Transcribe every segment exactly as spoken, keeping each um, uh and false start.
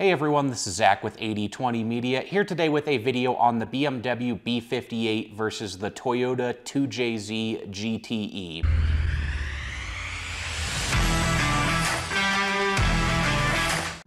Hey everyone, this is Zach with eighty twenty Media, here today with a video on the B M W B fifty-eight versus the Toyota two J Z G T E.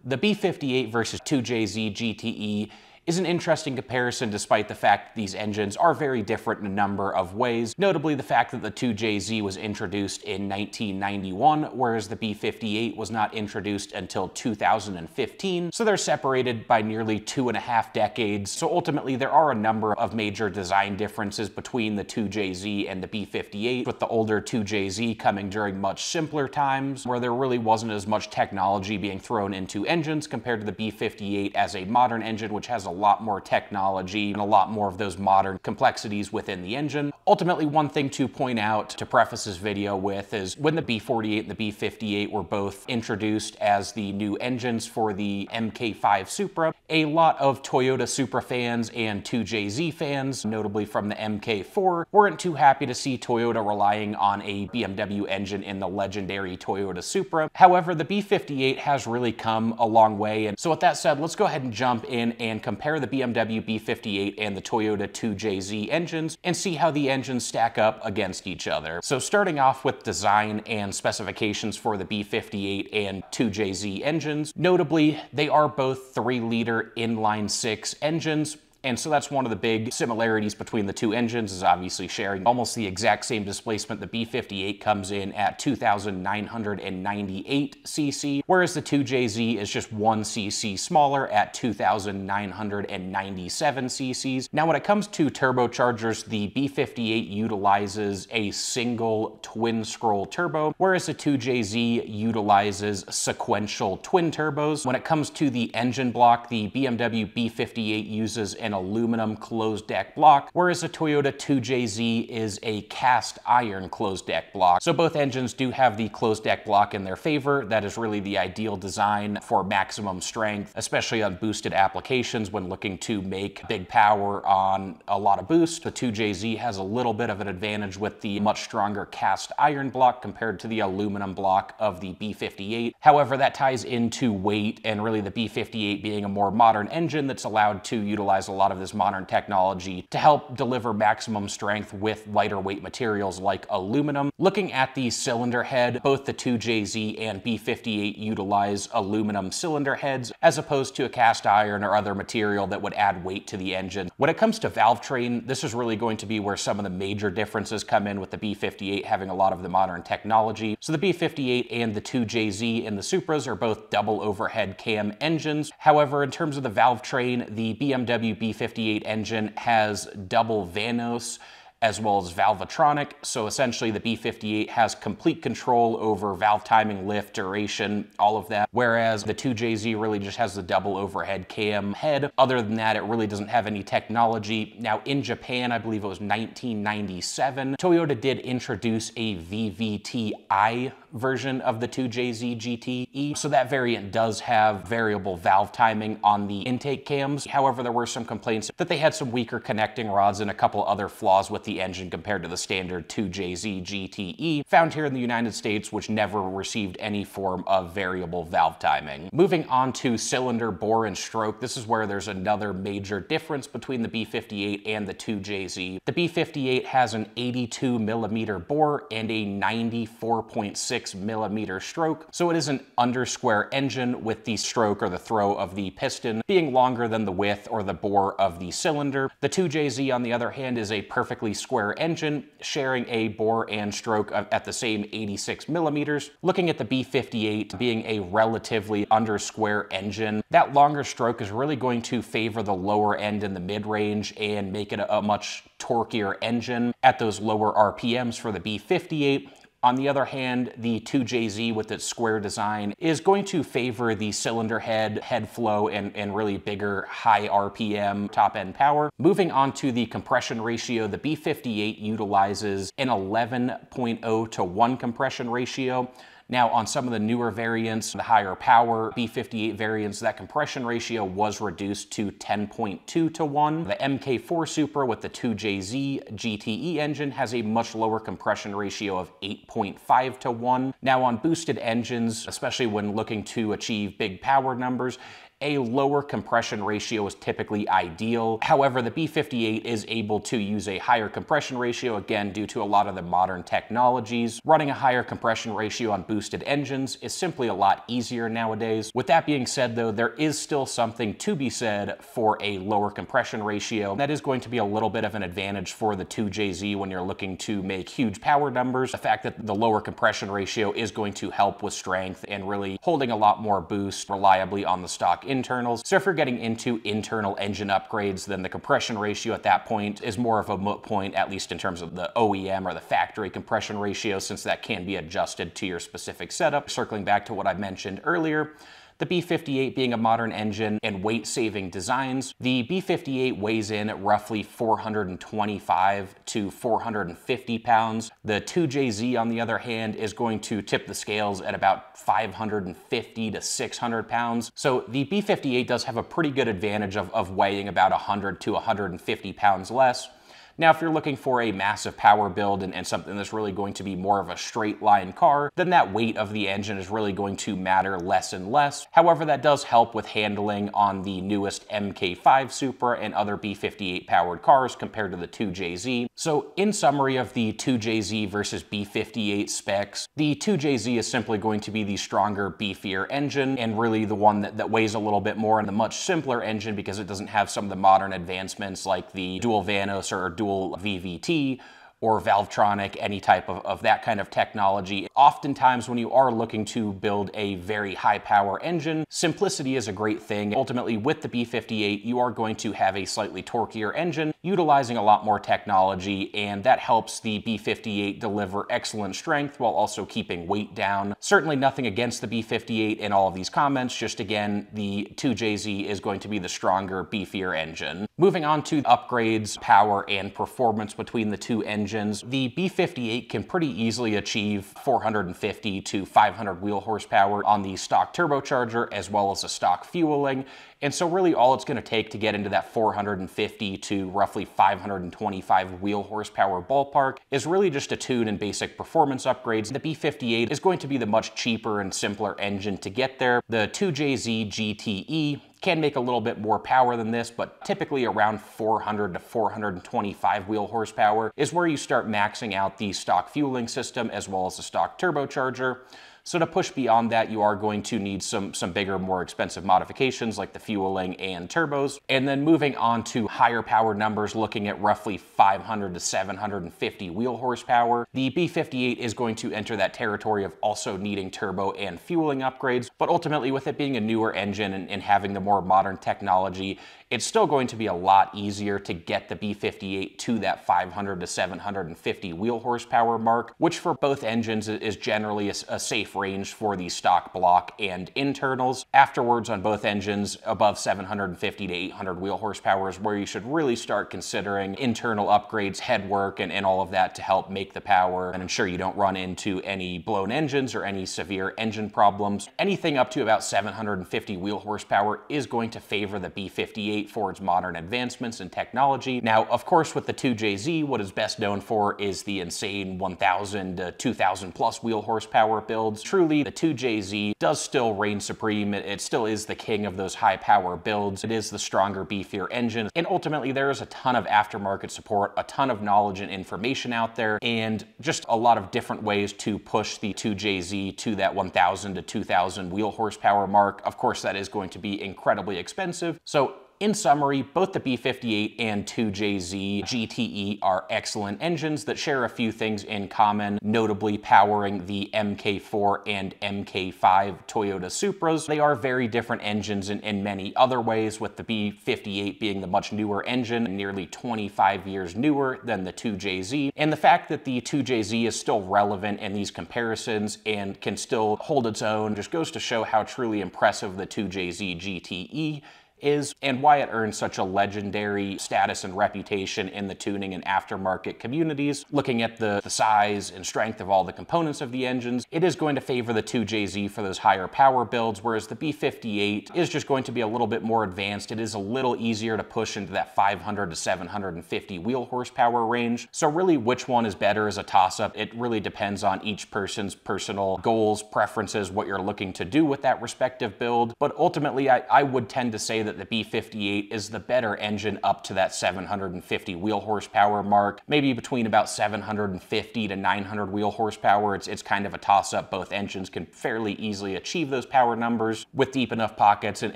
The B fifty-eight versus two J Z G T E is an interesting comparison despite the fact that these engines are very different in a number of ways, notably the fact that the two J Z was introduced in nineteen ninety-one, whereas the B fifty-eight was not introduced until two thousand fifteen, so they're separated by nearly two and a half decades, so ultimately there are a number of major design differences between the two J Z and the B fifty-eight, with the older two J Z coming during much simpler times, where there really wasn't as much technology being thrown into engines compared to the B fifty-eight as a modern engine, which has a a lot more technology and a lot more of those modern complexities within the engine. Ultimately, one thing to point out to preface this video with is when the B forty-eight and the B fifty-eight were both introduced as the new engines for the M K five Supra, a lot of Toyota Supra fans and two J Z fans, notably from the M K four, weren't too happy to see Toyota relying on a B M W engine in the legendary Toyota Supra. However, the B fifty-eight has really come a long way, and so with that said, let's go ahead and jump in and compare Compare the B M W B fifty-eight and the Toyota two J Z engines and see how the engines stack up against each other. So starting off with design and specifications for the B fifty-eight and two J Z engines, notably they are both three liter inline six engines. And so that's one of the big similarities between the two engines is obviously sharing almost the exact same displacement. The B fifty-eight comes in at two thousand nine hundred ninety-eight c c, whereas the two J Z is just one c c smaller at two thousand nine hundred ninety-seven c c's. Now when it comes to turbochargers, the B fifty-eight utilizes a single twin scroll turbo, whereas the two J Z utilizes sequential twin turbos. When it comes to the engine block, the B M W B fifty-eight uses an aluminum closed deck block, whereas a Toyota two J Z is a cast iron closed deck block. So both engines do have the closed deck block in their favor. That is really the ideal design for maximum strength, especially on boosted applications when looking to make big power on a lot of boost. The two J Z has a little bit of an advantage with the much stronger cast iron block compared to the aluminum block of the B fifty-eight. However, that ties into weight and really the B fifty-eight being a more modern engine that's allowed to utilize a lot of this modern technology to help deliver maximum strength with lighter weight materials like aluminum. Looking at the cylinder head, both the two J Z and B fifty-eight utilize aluminum cylinder heads as opposed to a cast iron or other material that would add weight to the engine. When it comes to valve train, this is really going to be where some of the major differences come in, with the B fifty-eight having a lot of the modern technology. So the B fifty-eight and the two J Z and the Supras are both double overhead cam engines. However, in terms of the valve train, the B M W B fifty-eight engine has double Vanos as well as Valvetronic, so essentially the B fifty-eight has complete control over valve timing, lift, duration, all of that, whereas the two J Z really just has the double overhead cam head. Other than that, it really doesn't have any technology. Now in Japan, I believe it was nineteen ninety-seven, Toyota did introduce a V V T I version of the two J Z G T E, so that variant does have variable valve timing on the intake cams. However, there were some complaints that they had some weaker connecting rods and a couple other flaws with the engine compared to the standard two J Z G T E found here in the United States, which never received any form of variable valve timing. Moving on to cylinder bore and stroke, this is where there's another major difference between the B fifty-eight and the two J Z. The B fifty-eight has an eighty-two millimeter bore and a ninety-four point six millimeter stroke, so it is an undersquare engine, with the stroke or the throw of the piston being longer than the width or the bore of the cylinder. The two J Z, on the other hand, is a perfectly square engine, sharing a bore and stroke of, at the same eighty-six millimeters. Looking at the B fifty-eight being a relatively undersquare engine, that longer stroke is really going to favor the lower end in the mid-range and make it a, a much torquier engine at those lower R P Ms for the B fifty-eight. On the other hand, the two J Z with its square design is going to favor the cylinder head, head flow, and, and really bigger high R P M top end power. Moving on to the compression ratio, the B fifty-eight utilizes an eleven point oh to one compression ratio. Now on some of the newer variants, the higher power B fifty-eight variants, that compression ratio was reduced to ten point two to one. The M K four Supra with the two J Z G T E engine has a much lower compression ratio of eight point five to one. Now on boosted engines, especially when looking to achieve big power numbers, a lower compression ratio is typically ideal. However, the B fifty-eight is able to use a higher compression ratio, again, due to a lot of the modern technologies. Running a higher compression ratio on boosted engines is simply a lot easier nowadays. With that being said, though, there is still something to be said for a lower compression ratio. That is going to be a little bit of an advantage for the two J Z when you're looking to make huge power numbers. The fact that the lower compression ratio is going to help with strength and really holding a lot more boost reliably on the stock internals. So if you're getting into internal engine upgrades, then the compression ratio at that point is more of a moot point, at least in terms of the O E M or the factory compression ratio, since that can be adjusted to your specific setup. Circling back to what I mentioned earlier, the B fifty-eight being a modern engine and weight-saving designs, the B fifty-eight weighs in at roughly four hundred twenty-five to four hundred fifty pounds. The two J Z, on the other hand, is going to tip the scales at about five hundred fifty to six hundred pounds. So the B fifty-eight does have a pretty good advantage of, of weighing about one hundred to one hundred fifty pounds less. Now, if you're looking for a massive power build and, and something that's really going to be more of a straight line car, then that weight of the engine is really going to matter less and less. However, that does help with handling on the newest M K five Supra and other B fifty-eight powered cars compared to the two J Z. So in summary of the two J Z versus B fifty-eight specs, the two J Z is simply going to be the stronger, beefier engine and really the one that, that weighs a little bit more, and the much simpler engine because it doesn't have some of the modern advancements like the dual Vanos or dual dual V V T or Valvetronic, any type of, of that kind of technology. Oftentimes when you are looking to build a very high power engine, simplicity is a great thing. Ultimately with the B fifty-eight, you are going to have a slightly torquier engine utilizing a lot more technology, and that helps the B fifty-eight deliver excellent strength while also keeping weight down. Certainly nothing against the B fifty-eight in all of these comments, just again, the two J Z is going to be the stronger, beefier engine. Moving on to upgrades, power, and performance between the two engines. The B fifty-eight can pretty easily achieve four hundred fifty to five hundred wheel horsepower on the stock turbocharger as well as the stock fueling. And so really all it's going to take to get into that four hundred fifty to roughly five hundred twenty-five wheel horsepower ballpark is really just a tune and basic performance upgrades. The B fifty-eight is going to be the much cheaper and simpler engine to get there. The two J Z G T E can make a little bit more power than this, but typically around four hundred to four hundred twenty-five wheel horsepower is where you start maxing out the stock fueling system as well as the stock turbocharger. So to push beyond that, you are going to need some, some bigger, more expensive modifications like the fueling and turbos. And then moving on to higher power numbers, looking at roughly five hundred to seven hundred fifty wheel horsepower, the B fifty-eight is going to enter that territory of also needing turbo and fueling upgrades. But ultimately, with it being a newer engine and, and having the more modern technology, it's still going to be a lot easier to get the B fifty-eight to that five hundred to seven hundred fifty wheel horsepower mark, which for both engines is generally a, a safe range for the stock block and internals. Afterwards on both engines, above seven hundred fifty to eight hundred wheel horsepower is where you should really start considering internal upgrades, head work, and, and all of that to help make the power and ensure you don't run into any blown engines or any severe engine problems. Anything up to about seven hundred fifty wheel horsepower is going to favor the B fifty-eight for its modern advancements in technology. Now, of course, with the two J Z, what is best known for is the insane one thousand to two thousand plus wheel horsepower builds. Truly, the two J Z does still reign supreme. It still is the king of those high power builds. It is the stronger, beefier engine. And ultimately, there is a ton of aftermarket support, a ton of knowledge and information out there, and just a lot of different ways to push the two J Z to that one thousand to two thousand wheel horsepower mark. Of course, that is going to be incredibly expensive. So in summary, both the B fifty-eight and two J Z G T E are excellent engines that share a few things in common, notably powering the M K four and M K five Toyota Supras. They are very different engines in, in many other ways, with the B fifty-eight being the much newer engine, nearly twenty-five years newer than the two J Z. And the fact that the two J Z is still relevant in these comparisons and can still hold its own just goes to show how truly impressive the two J Z G T E is and why it earned such a legendary status and reputation in the tuning and aftermarket communities. Looking at the, the size and strength of all the components of the engines, it is going to favor the two J Z for those higher power builds, whereas the B fifty-eight is just going to be a little bit more advanced. It is a little easier to push into that five hundred to seven hundred fifty wheel horsepower range. So really which one is better is a toss-up. It really depends on each person's personal goals, preferences, what you're looking to do with that respective build. But ultimately, I, I would tend to say that the B fifty-eight is the better engine up to that seven hundred fifty wheel horsepower mark. Maybe between about seven hundred fifty to nine hundred wheel horsepower, it's, it's kind of a toss-up. Both engines can fairly easily achieve those power numbers with deep enough pockets and,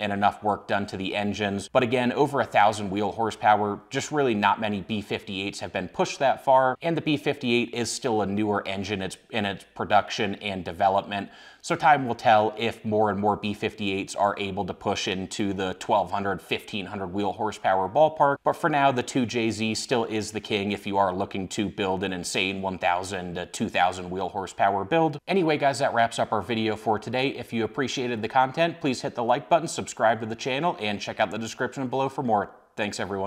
and enough work done to the engines. But again, over a thousand wheel horsepower, just really not many B fifty-eights have been pushed that far. And the B fifty-eight is still a newer engine it's, in its production and development. So time will tell if more and more B fifty-eights are able to push into the twelve hundred, fifteen hundred wheel horsepower ballpark. But for now, the two J Z still is the king if you are looking to build an insane one thousand to two thousand wheel horsepower build. Anyway, guys, that wraps up our video for today. If you appreciated the content, please hit the like button, subscribe to the channel, and check out the description below for more. Thanks, everyone.